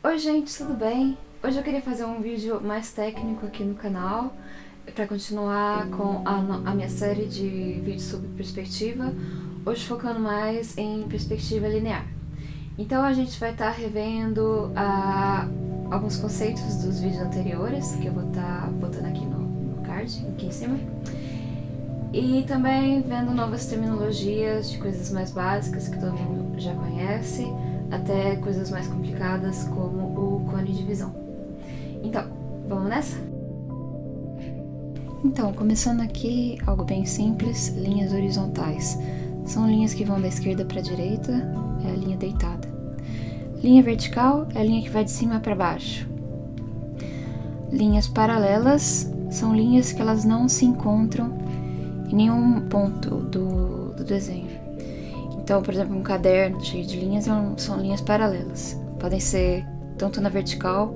Oi gente, tudo bem? Hoje eu queria fazer um vídeo mais técnico aqui no canal para continuar com a minha série de vídeos sobre perspectiva, hoje focando mais em perspectiva linear. Então a gente vai estar revendo alguns conceitos dos vídeos anteriores, que eu vou estar botando aqui no card, aqui em cima, e também vendo novas terminologias de coisas mais básicas que todo mundo já conhece, até coisas mais complicadas como o cone de visão. Então, vamos nessa? Então, começando aqui, algo bem simples, linhas horizontais. São linhas que vão da esquerda para a direita, é a linha deitada. Linha vertical é a linha que vai de cima para baixo. Linhas paralelas são linhas que elas não se encontram em nenhum ponto do desenho. Então, por exemplo, um caderno cheio de linhas são linhas paralelas. Podem ser tanto na vertical,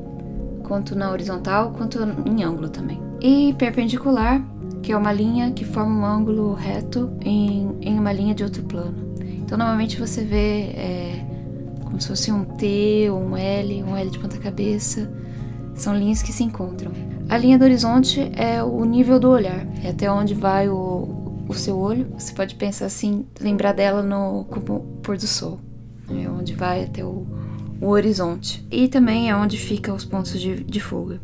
quanto na horizontal, quanto em ângulo também. E perpendicular, que é uma linha que forma um ângulo reto em uma linha de outro plano. Então, normalmente você vê como se fosse um T, ou um L de ponta cabeça. São linhas que se encontram. A linha do horizonte é o nível do olhar, é até onde vai o seu olho. Você pode pensar assim, lembrar dela como pôr do sol, é onde vai até o horizonte, e também é onde ficam os pontos de fuga.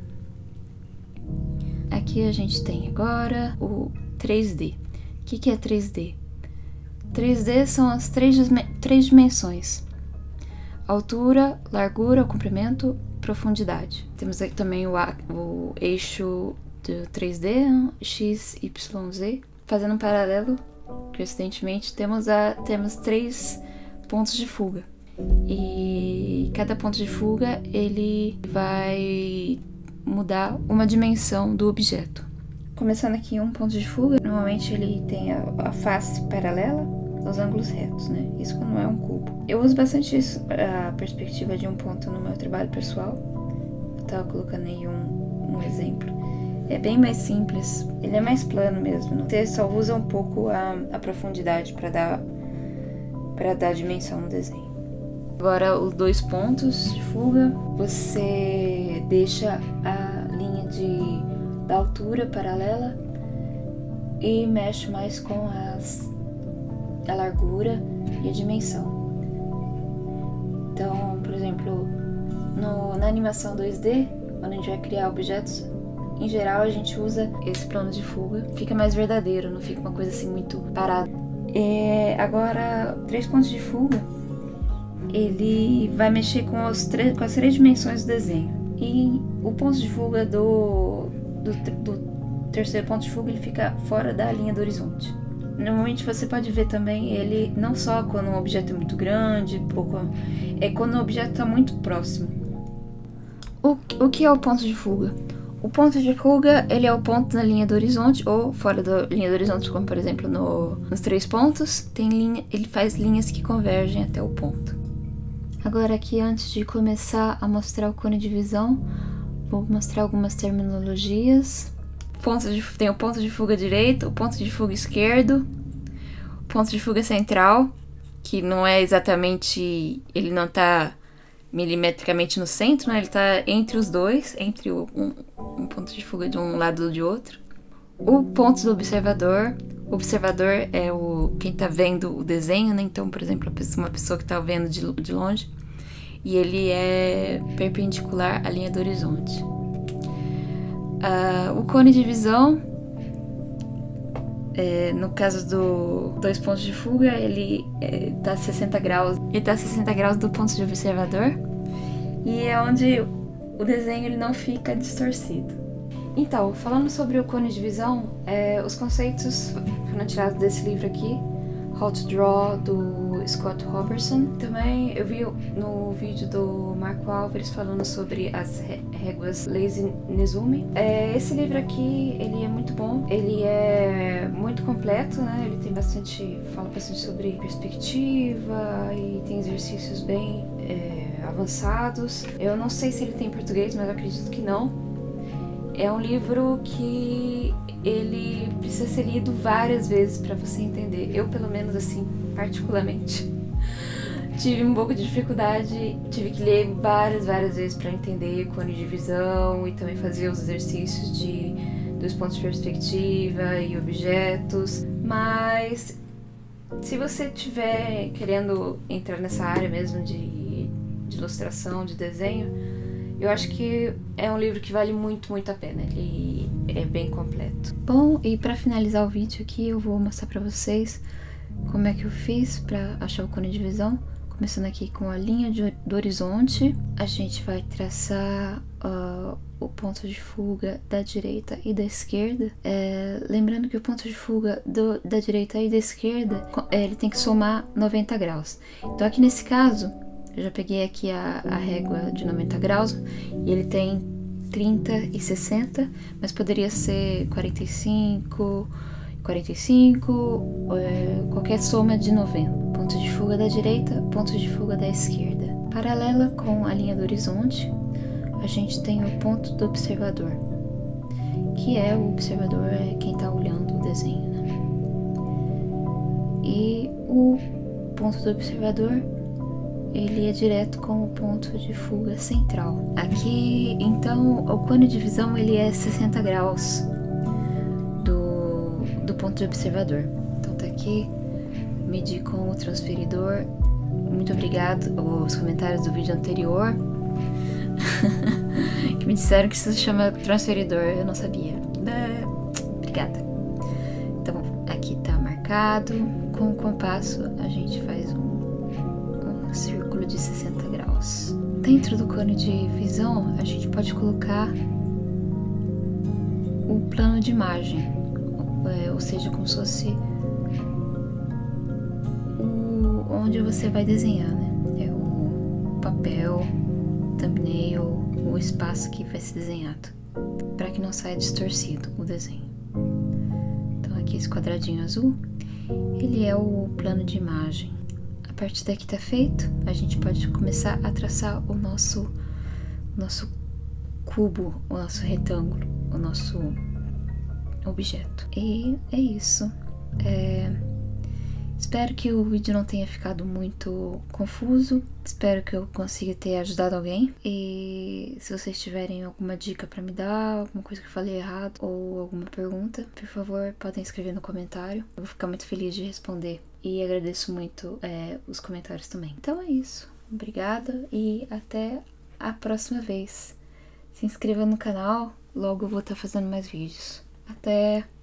Aqui a gente tem agora o 3D. O que é 3D? 3D são as três dimensões: altura, largura, comprimento, profundidade. Temos aqui também o eixo do 3D, X, Y, Z. Fazendo um paralelo, coincidentemente, temos três pontos de fuga. E cada ponto de fuga, ele vai mudar uma dimensão do objeto. Começando aqui um ponto de fuga, normalmente ele tem a face paralela aos ângulos retos, né? Isso quando não é um cubo. Eu uso bastante isso, a perspectiva de um ponto no meu trabalho pessoal. Eu tava colocando aí um exemplo. É bem mais simples, ele é mais plano mesmo. Né? Você só usa um pouco a profundidade para dar dimensão no desenho. Agora os dois pontos de fuga, você deixa a linha da altura paralela e mexe mais com a largura e a dimensão. Então, por exemplo, na animação 2D, quando a gente vai criar objetos, em geral, a gente usa esse plano de fuga. Fica mais verdadeiro, não fica uma coisa assim muito parada. Agora, três pontos de fuga, ele vai mexer com as três dimensões do desenho. E o ponto de fuga do terceiro ponto de fuga, ele fica fora da linha do horizonte. Normalmente você pode ver também ele não só quando um objeto é muito grande, é quando o objeto está muito próximo. O que é o ponto de fuga? O ponto de fuga, ele é o ponto na linha do horizonte, ou fora da linha do horizonte, como por exemplo nos três pontos, ele faz linhas que convergem até o ponto. Agora aqui, antes de começar a mostrar o cone de visão, vou mostrar algumas terminologias. Tem o ponto de fuga direito, o ponto de fuga esquerdo, o ponto de fuga central, que não é exatamente, ele não está milimetricamente no centro, né? Ele está entre os dois, entre um ponto de fuga de um lado ou de outro. O ponto do observador. O observador é quem está vendo o desenho, né? Então, por exemplo, uma pessoa que está vendo de longe. E ele é perpendicular à linha do horizonte. O cone de visão, no caso dos dois pontos de fuga, ele está a 60 graus. Ele está a 60 graus do ponto de observador. E é onde o desenho ele não fica distorcido. Então, falando sobre o cone de visão, os conceitos foram tirados desse livro aqui, How to Draw, do Scott Robertson. Também eu vi no vídeo do Marco Alves falando sobre as réguas Lazy Nezumi. Esse livro aqui, ele é muito bom, ele é muito completo, né? Ele tem fala bastante sobre perspectiva e tem exercícios bem avançados. Eu não sei se ele tem em português, mas eu acredito que não. É um livro que ele precisa ser lido várias vezes para você entender. Eu, pelo menos assim, particularmente, tive um pouco de dificuldade, tive que ler várias vezes para entender cone de visão e também fazer os exercícios dos pontos de perspectiva e objetos, mas se você estiver querendo entrar nessa área mesmo de ilustração, de desenho, eu acho que é um livro que vale muito a pena, ele é bem completo. Bom, e para finalizar o vídeo aqui eu vou mostrar para vocês como é que eu fiz para achar o cone de visão. Começando aqui com a linha do horizonte, a gente vai traçar o ponto de fuga da direita e da esquerda. Lembrando que o ponto de fuga da direita e da esquerda, ele tem que somar 90 graus. Então aqui nesse caso, eu já peguei aqui a régua de 90 graus e ele tem 30 e 60, mas poderia ser 45, qualquer soma de 90. Ponto de fuga da direita, ponto de fuga da esquerda. Paralela com a linha do horizonte, a gente tem o ponto do observador, que é o observador, é quem está olhando o desenho, né? E o ponto do observador, ele é direto com o ponto de fuga central. Aqui, então, o cone de visão ele é 60 graus. Ponto de observador. Então tá aqui, medi com o transferidor. Muito obrigado aos comentários do vídeo anterior que me disseram que isso se chama transferidor, eu não sabia. Obrigada. Então aqui tá marcado. Com o compasso a gente faz um círculo de 60 graus. Dentro do cone de visão a gente pode colocar o plano de imagem, ou seja, como se fosse onde você vai desenhar, né? É o papel, o thumbnail, o espaço que vai ser desenhado, para que não saia distorcido o desenho. Então aqui esse quadradinho azul, ele é o plano de imagem. A partir daqui tá feito, a gente pode começar a traçar o nosso cubo, o nosso retângulo, o nosso objeto. E é isso. Espero que o vídeo não tenha ficado muito confuso. Espero que eu consiga ter ajudado alguém. E se vocês tiverem alguma dica para me dar, alguma coisa que eu falei errado ou alguma pergunta, por favor, podem escrever no comentário. Eu vou ficar muito feliz de responder. E agradeço muito os comentários também. Então é isso. Obrigada e até a próxima vez. Se inscreva no canal, logo eu vou estar fazendo mais vídeos. Até!